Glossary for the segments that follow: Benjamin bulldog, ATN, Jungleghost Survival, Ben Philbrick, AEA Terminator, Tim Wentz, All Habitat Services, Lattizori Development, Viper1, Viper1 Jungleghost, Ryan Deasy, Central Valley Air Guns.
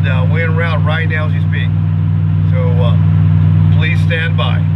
and we're en route right now as you speak. So please stand by.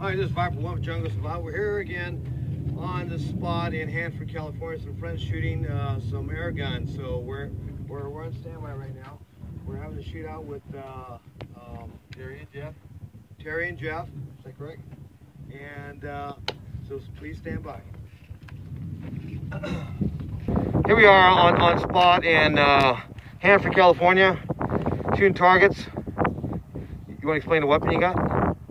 Hi, this is Viper1 Jungleghost Survival. We're here again on this spot in Hanford, California. Some friends shooting some air guns. So we're on standby right now. We're having a shootout with Terry and Jeff. Is that correct? And so please stand by. Here we are on spot in Hanford, California, shooting targets. You want to explain the weapon you got?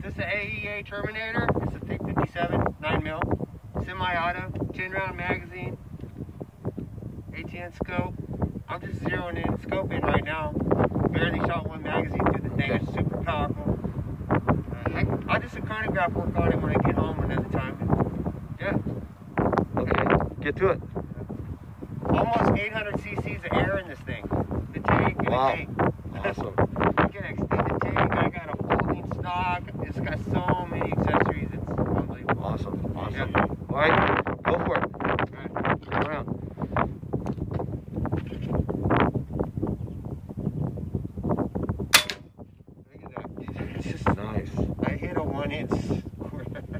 This is the AEA Terminator. It's a thick 57, 9mm, semi-auto, 10-round magazine, ATN scope. I'm just zeroing in, scoping right now. Barely shot one magazine through the thing. It's super powerful. I'll do some chronograph work on it when I get home another time. Yeah. Okay, get to it. Almost 800 cc's of air in this thing. The tank and wow. The tank. Awesome. You can extend the tank. I got a folding stock. It's got so many accessories, it's unbelievable. Awesome, awesome. Yeah. All right, go for it. All right, turn around. Look at that. This is nice. I hit a 1-inch.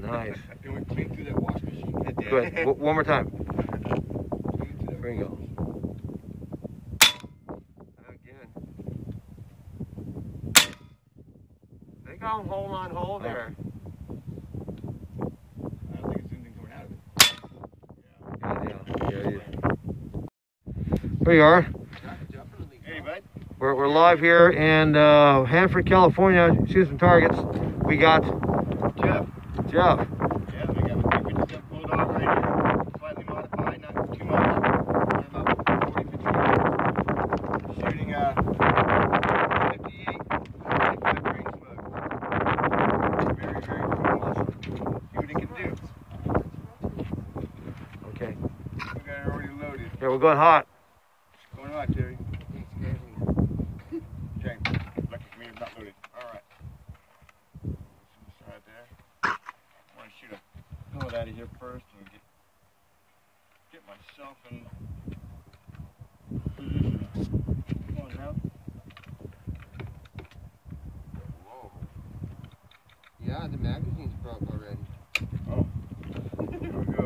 Nice. It went clean through that wash machine. Go ahead, one more time. There you go. Hole on hole there. I don't think it's anything coming out of it. Yeah. Here we are. Hey, bud. We're live here in Hanford, California, shooting some targets. We got Jeff. Jeff. Yeah, we just got Bulldog right here. Slightly modified, not too much. We're about 40-50 yards. Shooting 58. Yeah, we're going hot. It's going hot, Terry. James, lucky for me, I'm not loaded. All right. It's right there. I want to shoot a bullet out of here first and get myself in position. Come on now. Whoa. Yeah, the magazine's broke already. Oh. Here we go.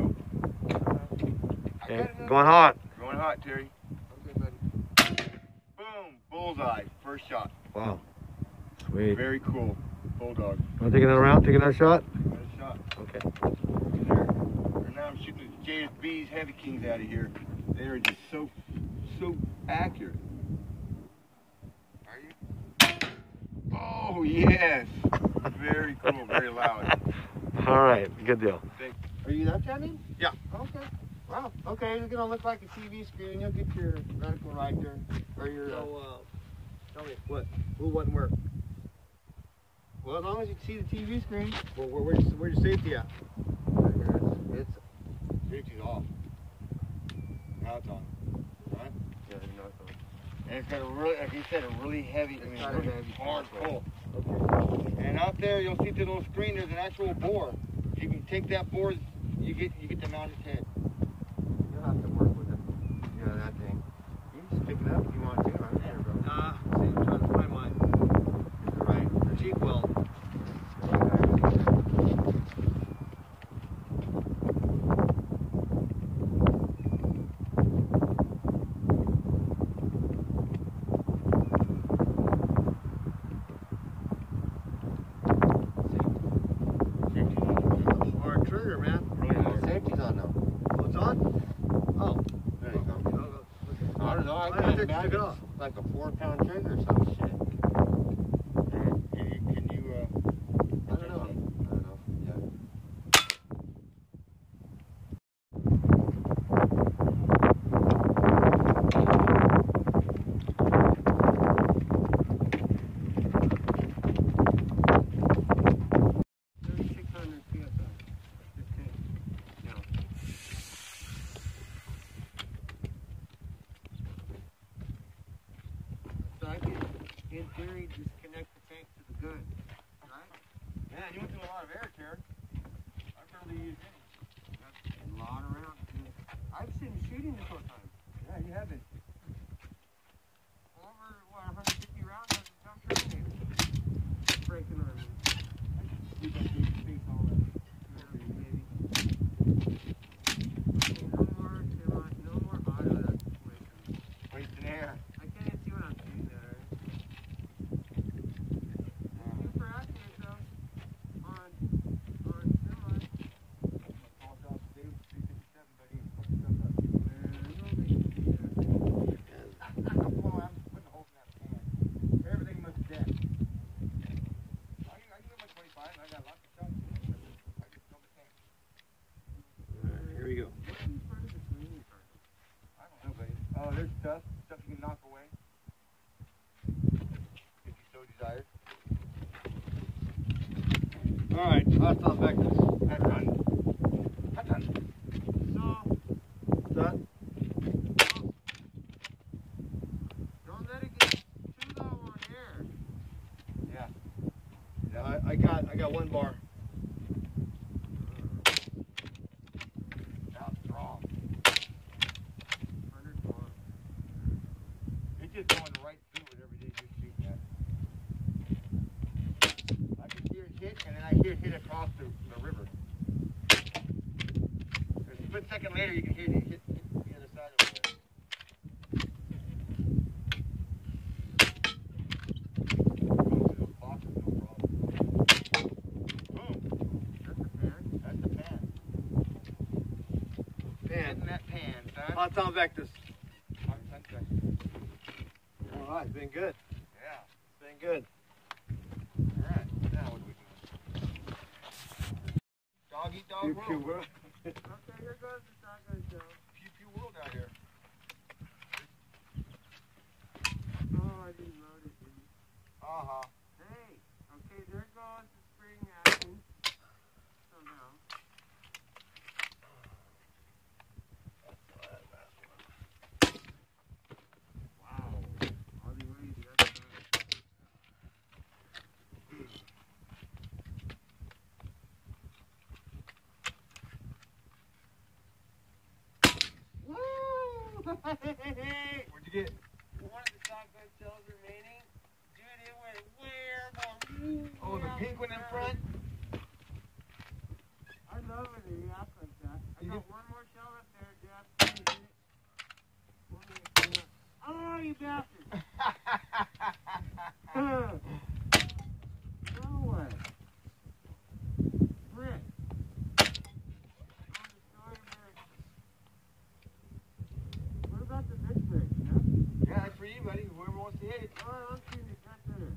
Okay. Going hot. Going hot, Terry. Okay, buddy. Boom! Bullseye. First shot. Wow. Sweet. Very cool. Bulldog. Want to take another round? Take another shot? Another shot. Okay. Right now I'm shooting the JSB's Heavy Kings out of here. They are just so accurate. Are you? Oh, yes. Very cool. Very loud. All right. Good deal. Thanks. Are you up, Jamie? Yeah. Okay. Wow, okay, it's gonna look like a TV screen. You'll get your reticle right there. Or your. So, tell me, what? Who wouldn't work? Well, as long as you can see the TV screen. Well, where's your safety at? Right here. Safety's off. Now it's on. Right? Yeah, now it's on. And it's got a really, like you said, a really heavy, it's really hard pull. Okay. And out there, you'll see through the little screen, there's an actual bore. You can take that bore, you get to mount its head. Have to work with it. You know that thing. You can just pick it up if you want to. Right there, bro. Nah, see, I'm trying to find mine. Is it right? The Jeep will. Like a 4-pound trigger or some shit. theory, disconnect the tank to the gun, right? Man, you went through a lot of air, Terry. I've barely used any. That's a lot of rounds, dude. I've seen him shooting this whole time. Yeah, you haven't. Over, what, 150 rounds of the Jump Terminator. Breaking our legs. I just keep that big face all that. Alright, hostile vectors. Hat gun. So, what's that? Don't let it get too low on air. Yeah. Yeah, I got one bar. That's strong. It's just going right through it every day you're shooting at. Hit, and then I hear it hit across the river. A split second later, you can hear it hit the other side of it. Boom. That's a pan. Pan. That pan, son. Hostile vectors. All right, been good. Yeah, been good. Doggy dog pew, world. Pew, world. Okay, here goes the shotgun show. Pew pew world out here. Oh, I didn't load it, didn't I? Uh-huh. Hey, okay, there goes the spring action. Somehow. What'd you get? One of the shotgun shells remaining. Dude, it went way up on me. Oh, the pink one in front? I love it when you act like that. I got one more shell up there, Jeff. Oh, you bastard! No way. Brick. For you, buddy, whoever wants to hit it. Alright, I'm shooting it right there.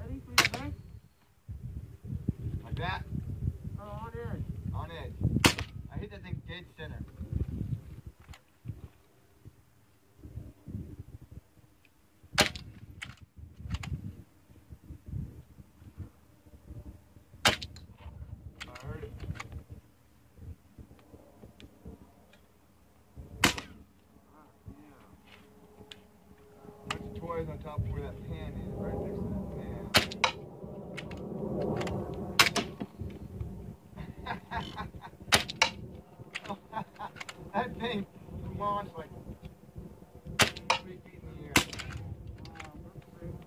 Ready for your break? Like that? Oh, on edge. On edge. I hit that thing dead center. On top of where that pan is, right next to that pan. That thing launched like 3 feet in the air.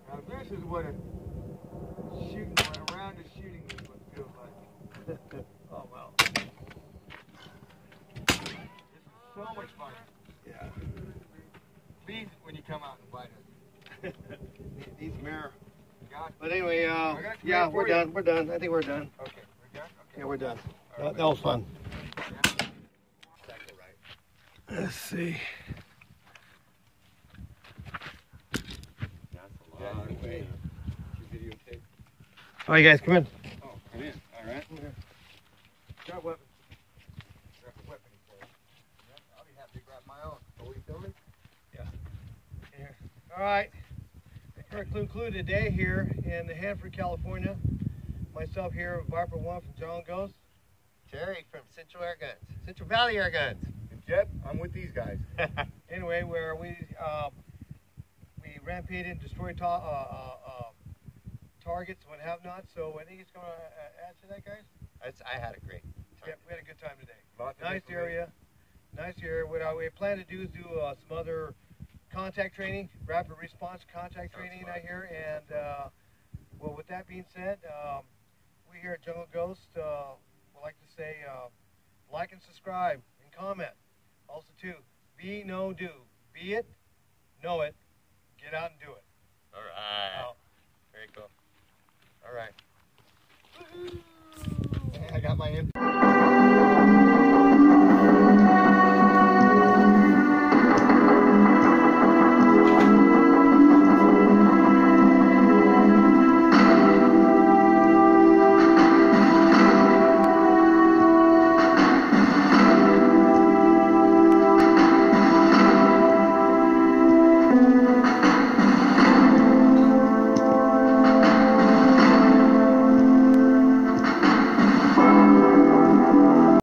Now this is what a round of shooting is what feels like. Oh wow. This is so much fun. Yeah. Please, when you come out and bite us. These mirror. But anyway, yeah, we're done. We're done. I think we're done. Okay, we're done. Okay. Yeah, we're done. Right, that was fun. Yeah. Exactly right. Let's see. That's a lot of way. Your videotape. All right, guys, come in. Oh, come in. All right. Okay. Grab weapon. Grab a weapon. I'll be happy to grab my own. Are we filming? Yeah. Here. All right. We're concluding today here in Hanford, California. Myself here with Viper1 from Jungleghost. Terry from Central Air Guns. Central Valley Air Guns. And Jeb, I'm with these guys. Anyway, where we rampede and destroy targets when have not. So I think it's going to add to that, guys. I had a great time. Yeah, we had a good time today. Nice area. What we plan to do is do some other contact training, rapid response contact training out here. And well, with that being said, we here at Jungleghost would like to say like and subscribe and comment. Also, too, be no do. Be it, know it, get out and do it. All right.